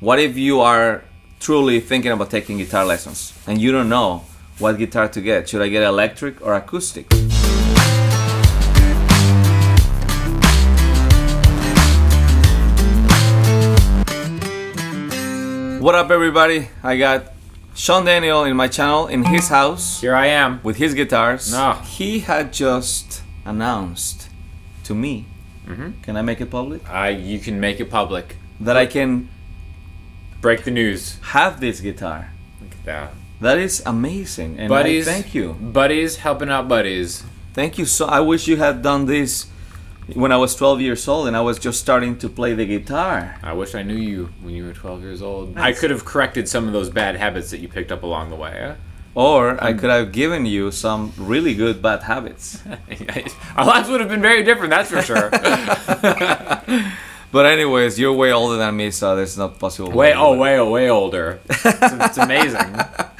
What if you are truly thinking about taking guitar lessons and you don't know what guitar to get? Should I get electric or acoustic? What up everybody? I got Sean Daniel in my channel, in his house. Here I am. With his guitars. No. He had just announced to me, can I make it public? You can make it public. That I can break the news. Have this guitar. Look at that. That is amazing. And buddies, thank you. Buddies helping out buddies. Thank you. So I wish you had done this when I was 12 years old and I was just starting to play the guitar. I wish I knew you when you were 12 years old. Nice. I could have corrected some of those bad habits that you picked up along the way. Or I could have given you some really good bad habits. Our lives would have been very different, that's for sure. But anyways, you're way older than me, so that's not possible. Way older. It's amazing.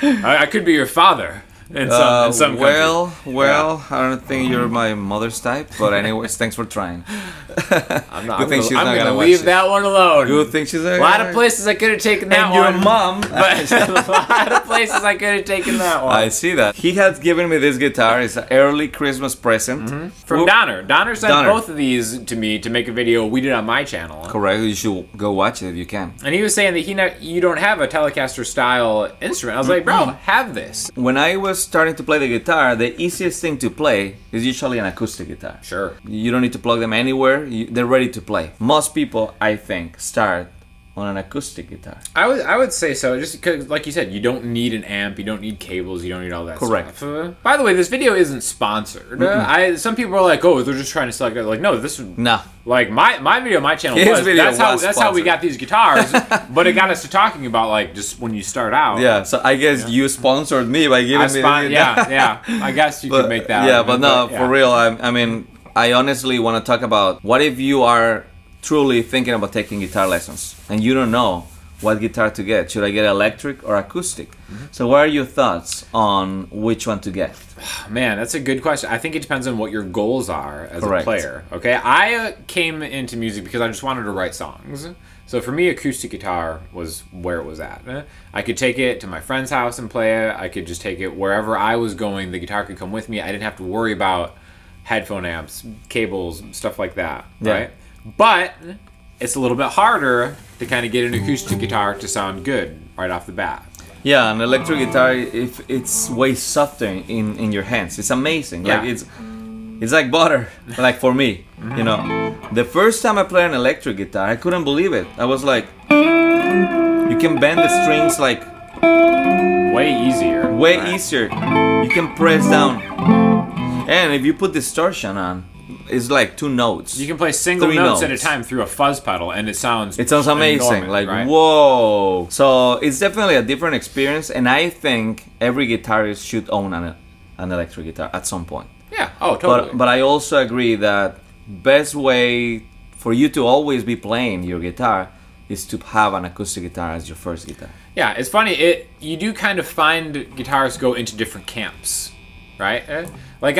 I could be your father in some country. Well, yeah. I don't think you're my mother's type, but anyways, thanks for trying. I'm gonna leave that one alone. Good thing she's like, a lot of places I could have taken that one. And your mom. But a lot of places I could have taken that one. I see that. He has given me this guitar. It's an early Christmas present. From Donner. Donner sent both of these to me to make a video we did on my channel. Correct. You should go watch it if you can. And he was saying that you don't have a Telecaster style instrument. I was like, bro, have this. When I was starting to play the guitar, the easiest thing to play is usually an acoustic guitar. Sure. You don't need to plug them anywhere. They're ready to play. Most people, I think, start on an acoustic guitar. I would say so, just because, like you said, you don't need an amp, you don't need cables, you don't need all that stuff. Correct. By the way, this video isn't sponsored. Some people are like, oh, they're just trying to sell guitars. Like, no, this is... No. Like, my video, my channel was. That's how we got these guitars, but it got us to talking about, like, just when you start out. Yeah, so I guess you sponsored me by giving me... Yeah, I guess you could make that. Yeah, but no, for real, I honestly want to talk about what if you are truly thinking about taking guitar lessons and you don't know what guitar to get. Should I get electric or acoustic? So what are your thoughts on which one to get? Man, that's a good question. I think it depends on what your goals are as a player. Okay, I came into music because I just wanted to write songs. So for me, acoustic guitar was where it was at. I could take it to my friend's house and play it. I could just take it wherever I was going. The guitar could come with me. I didn't have to worry about headphone amps, cables, stuff like that, right? But it's a little bit harder to kind of get an acoustic guitar to sound good right off the bat. Yeah, an electric guitar, if it's way softer in your hands. It's amazing. Like it's like butter, like for me, you know. The first time I played an electric guitar, I couldn't believe it. I was like, you can bend the strings like way easier. Way easier. You can press down. And if you put distortion on, it's like two notes. You can play three notes at a time through a fuzz pedal, and it sounds amazing. Enormous, like whoa! So it's definitely a different experience, and I think every guitarist should own an electric guitar at some point. Yeah. Oh, totally. But I also agree that best way for you to always be playing your guitar is to have an acoustic guitar as your first guitar. Yeah, it's funny. You do kind of find guitarists go into different camps, right? Like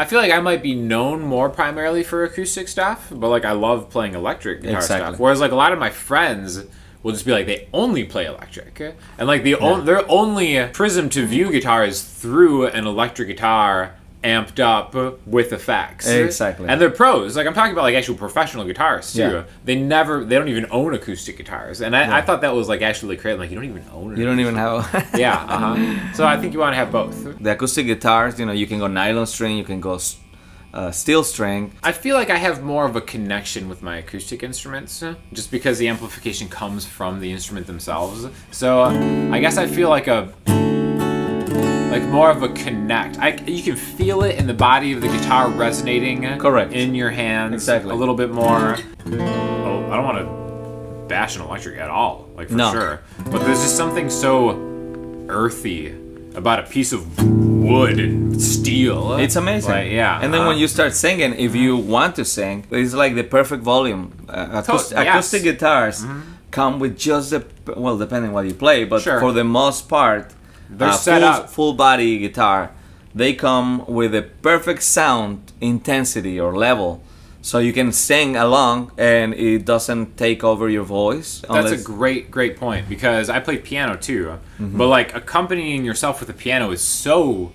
I feel like I might be known more primarily for acoustic stuff, but like I love playing electric guitar stuff. Whereas like a lot of my friends will just be like they only play electric, and like their only prism to view guitar is through an electric guitar amped up with effects. Exactly. And they're pros. Like I'm talking about like actual professional guitarists too. Yeah. They don't even own acoustic guitars, and I thought that was like actually crazy. Like you don't even own it. You don't even have. So I think you want to have both. The acoustic guitars, you know, you can go nylon string, you can go steel string. I feel like I have more of a connection with my acoustic instruments just because the amplification comes from the instrument themselves. So I guess I feel like more of a connect. You can feel it in the body of the guitar resonating in your hands a little bit more. Oh, I don't want to bash an electric at all, like for sure. But there's just something so earthy about a piece of wood and steel. It's amazing. Like, yeah. And then when you start singing, if you want to sing, it's like the perfect volume. Acoustic guitars come with just the, well, depending what you play, but for the most part, they're set up full body guitar. They come with a perfect sound intensity or level, So you can sing along and it doesn't take over your voice. That's a great point, because I play piano too, but like accompanying yourself with a piano is so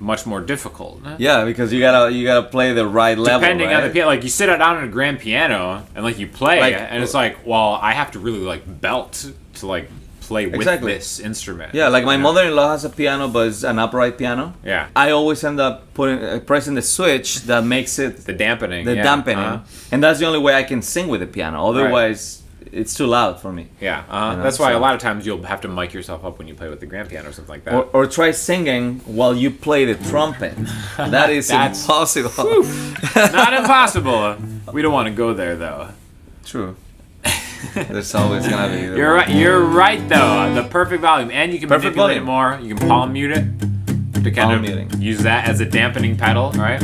much more difficult. Yeah, because you gotta play the right level. Depending on the piano, like you sit down on a grand piano and like you play, like, and it's like, well, I have to really like belt to like play with this instrument. Yeah, like my mother-in-law has a piano, but it's an upright piano. Yeah, I always end up pressing the switch that makes it the dampening, and that's the only way I can sing with the piano. Otherwise. Right. It's too loud for me. Yeah, you know, that's why a lot of times you'll have to mic yourself up when you play with the grand piano or something like that. Or try singing while you play the trumpet. That is impossible. Not impossible. We don't want to go there, though. True. There's always gonna be. You're right. You're right, though. The perfect volume, and you can manipulate it more. You can palm mute it to kind of use that as a dampening pedal, right?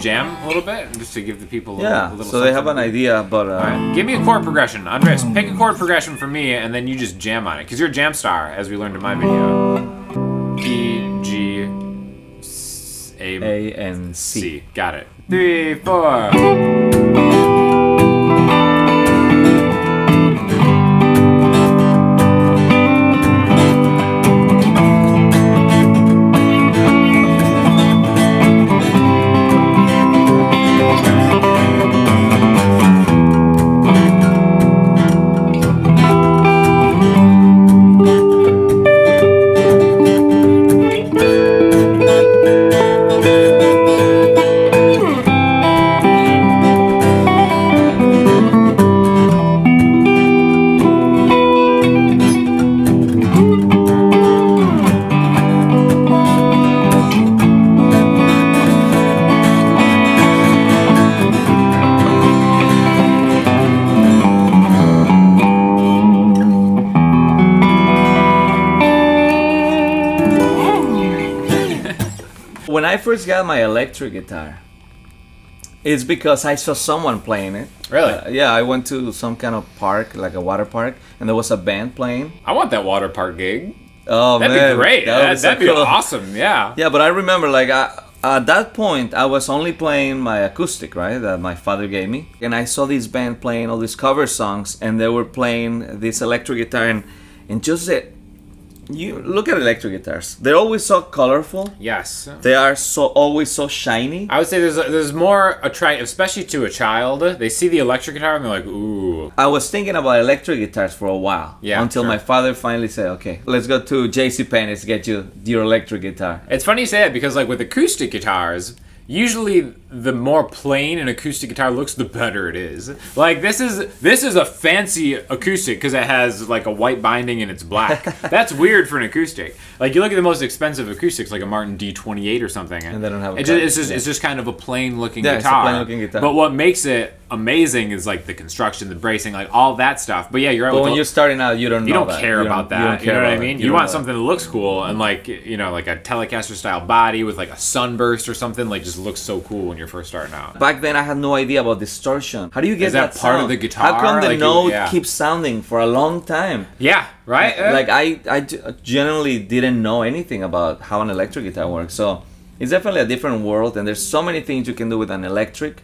Jam a little bit just to give the people a little so they have an idea, but right. Give me a chord progression, Andres. Pick a chord progression for me, and then you just jam on it, because you're a jam star, as we learned in my video. E, G, A, and C. Got it. 3, 4. When I first got my electric guitar, it's because I saw someone playing it. Really? Yeah, I went to some kind of park, like a water park, and there was a band playing. I want that water park gig. Oh, man. That'd be great. That'd be awesome, yeah. Yeah, but I remember, like, at that point, I was only playing my acoustic, right, that my father gave me. And I saw this band playing all these cover songs, and they were playing this electric guitar, and just it. You look at electric guitars; they're always so colorful. Yes, they are always so shiny. I would say there's more attractive, especially to a child. They see the electric guitar and they're like, ooh. I was thinking about electric guitars for a while, until my father finally said, "Okay, let's go to JCPenney's to get you your electric guitar." It's funny you say that, because like with acoustic guitars, usually the more plain an acoustic guitar looks, the better it is. Like this is a fancy acoustic because it has like a white binding and it's black. That's weird for an acoustic. Like you look at the most expensive acoustics, like a Martin D28 or something, and they don't have. It's just kind of a plain looking guitar. It's a plain looking guitar. But what makes it amazing is like the construction, the bracing, like all that stuff. But yeah, you're right. But when you're starting out, you don't care about that. You know what I mean? You want something that looks cool, and like, you know, like a Telecaster style body with like a sunburst or something, like just looks so cool when you're first starting out. Back then I had no idea about distortion. How do you get that part of the guitar? How come the note keeps sounding for a long time? Yeah, right? Like I generally didn't know anything about how an electric guitar works. So it's definitely a different world, and there's so many things you can do with an electric.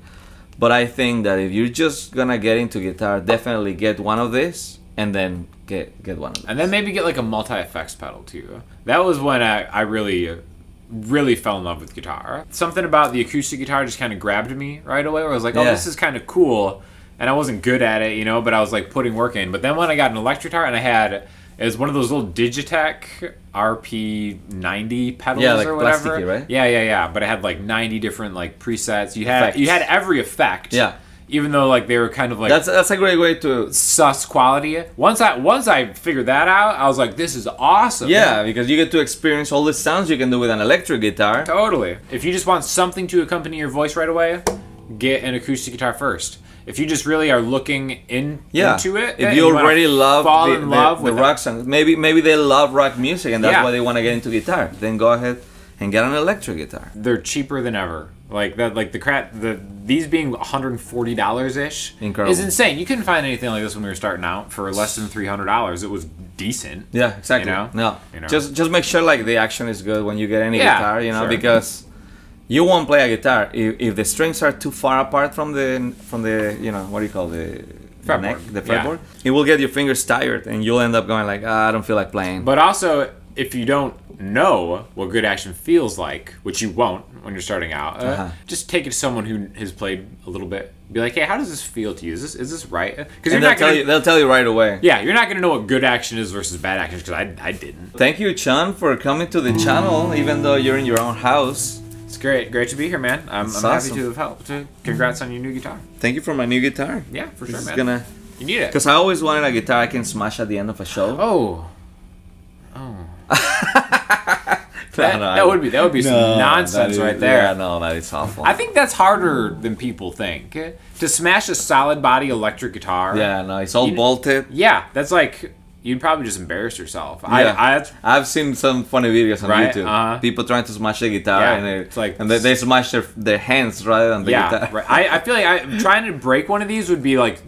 But I think that if you're just gonna get into guitar, definitely get one of these, and then get one of these. And then maybe get like a multi-effects pedal too. That was when I really fell in love with guitar. Something about the acoustic guitar just kind of grabbed me right away, where I was like, oh, this is kind of cool. And I wasn't good at it, you know, but I was like putting work in. But then when I got an electric guitar, and I had, it was one of those little Digitech RP90 pedals, like or whatever. Plasticky, right? Yeah. But it had like 90 different like presets. You had every effect. Yeah. Even though like they were kind of like that's a great way to suss quality. Once I figured that out, I was like, this is awesome. Yeah, because you get to experience all the sounds you can do with an electric guitar. Totally. If you just want something to accompany your voice right away, get an acoustic guitar first. If you just really are looking into it, if you already fall in love with rock songs, maybe they love rock music and that's why they want to get into guitar, then go ahead and get an electric guitar. They're cheaper than ever. Like that, like the crap, these being $140 ish is insane. You couldn't find anything like this when we were starting out for less than $300. It was decent. Yeah, exactly. You know? No, you know? Just make sure like the action is good when you get any guitar, you know, because you won't play a guitar if the strings are too far apart from the you know, what do you call the fretboard. Neck, the fretboard. It will get your fingers tired, and you'll end up going like, I don't feel like playing. But also, if you don't know what good action feels like, which you won't when you're starting out, just take it to someone who has played a little bit. Be like, hey, how does this feel to you? Is this right? Because they'll tell you right away. Yeah, you're not going to know what good action is versus bad action, because I didn't. Thank you, Sean, for coming to the channel, even though you're in your own house. It's great. Great to be here, man. I'm awesome. Happy to have helped. Congrats on your new guitar. Thank you for my new guitar. Yeah, for sure, man. You need it. Because I always wanted a guitar I can smash at the end of a show. That would be some nonsense right there. Yeah, no, that is awful. I think that's harder than people think. To smash a solid body electric guitar. Yeah, no, it's all bolted. Yeah, that's like, you'd probably just embarrass yourself. Yeah. I've seen some funny videos on YouTube. People trying to smash the guitar, and it's like, and they smash their hands rather than the guitar. Right. I feel like trying to break one of these would be like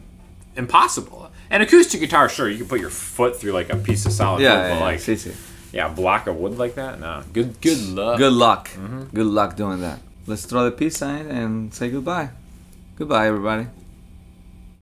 impossible. An acoustic guitar, sure, you can put your foot through like a piece of solid wood, but like, a block of wood like that, no. Good luck. Good luck. Good luck doing that. Let's throw the peace sign and say goodbye. Goodbye, everybody.